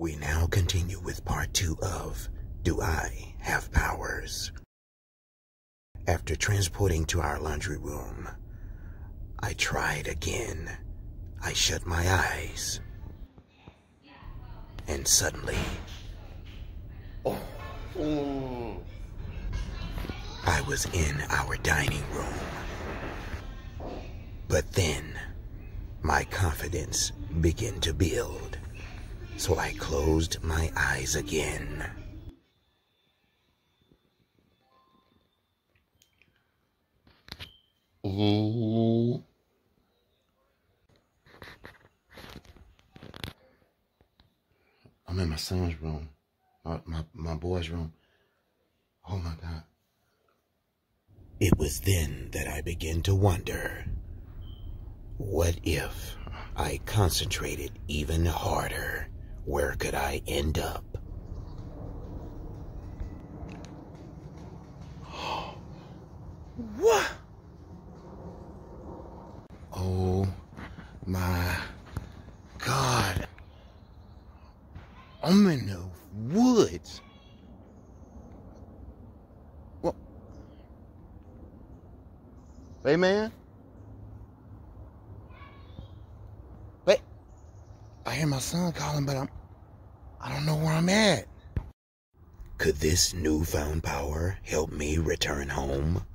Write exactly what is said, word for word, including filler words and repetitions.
We now continue with part two of Do I Have Powers? After transporting to our laundry room, I tried again. I shut my eyes. And suddenly, oh. Oh. I was in our dining room. But then, my confidence began to build, so I closed my eyes again. Oh. I'm in my son's room, my, my, my boy's room. Oh my God. It was then that I began to wonder, what if I concentrated even harder? Where could I end up? What? Oh my God. I'm in the woods. What? Hey, man. Wait. I hear my son calling, but I'm, I don't know where I'm at. Could this newfound power help me return home?